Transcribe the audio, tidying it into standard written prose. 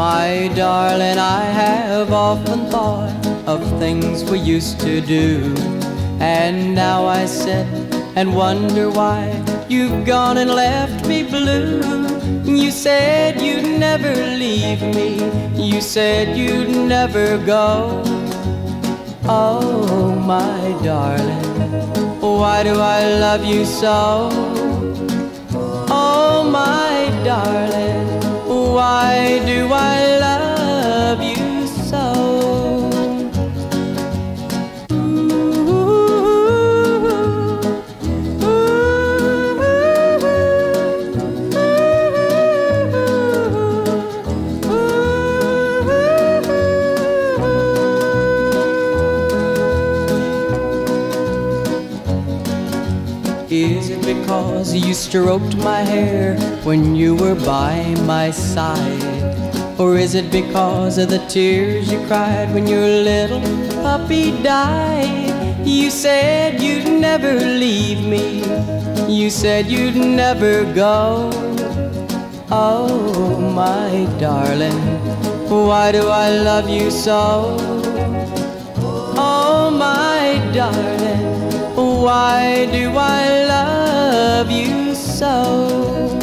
My darling, I have often thought of things we used to do, and now I sit and wonder why you've gone and left me blue. You said you'd never leave me, you said you'd never go. Oh, my darling, why do I love you so? Oh, my darling, why do I love you so? Ooh, ooh, ooh, ooh, ooh, ooh. Is it because you stroked my hair when you were by my side? Or is it because of the tears you cried when your little puppy died? You said you'd never leave me, you said you'd never go. Oh, my darling, why do I love you so? Oh, my darling, why do I love you so?